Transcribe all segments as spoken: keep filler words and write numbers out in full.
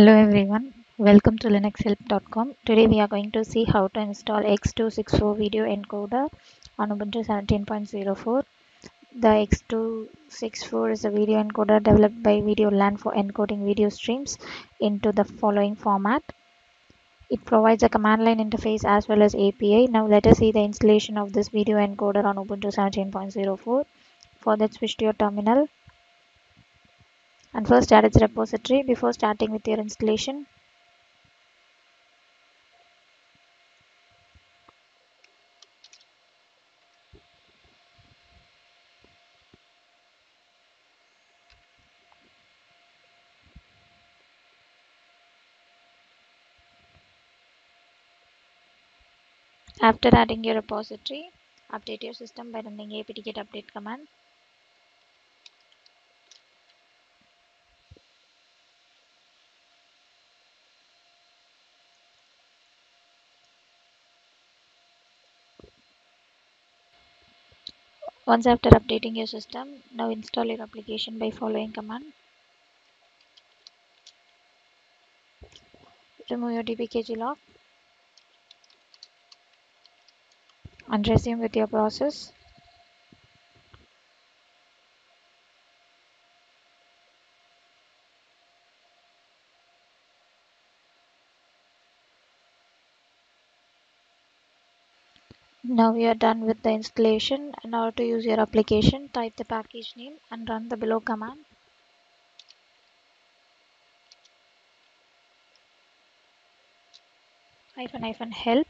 Hello everyone, welcome to linux help dot com. Today we are going to see how to install X two sixty-four video encoder on Ubuntu seventeen point oh four. The X two sixty-four is a video encoder developed by VideoLAN for encoding video streams into the following format. It provides a command line interface as well as A P I. Now let us see the installation of this video encoder on Ubuntu seventeen point oh four. For that, switch to your terminal and first start its repository before starting with your installation. After adding your repository, update your system by running apt-get update command. Once after updating your system, now install your application by following command. Remove your D P K G lock and resume with your process. Now we are done with the installation. In order to use your application, type the package name and run the below command. Hyphen hyphen help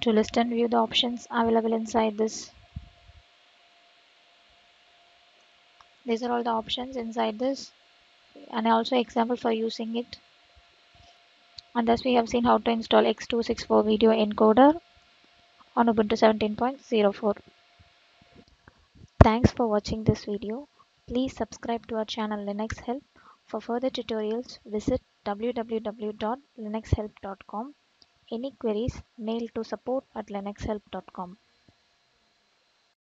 to list and view the options available inside this. These are all the options inside this and also example for using it. And thus we have seen how to install X two sixty-four video encoder on Ubuntu seventeen point oh four. Thanks for watching this video. Please subscribe to our channel Linux Help. For further tutorials, visit w w w dot linux help dot com. Any queries, mail to support at linux help dot com.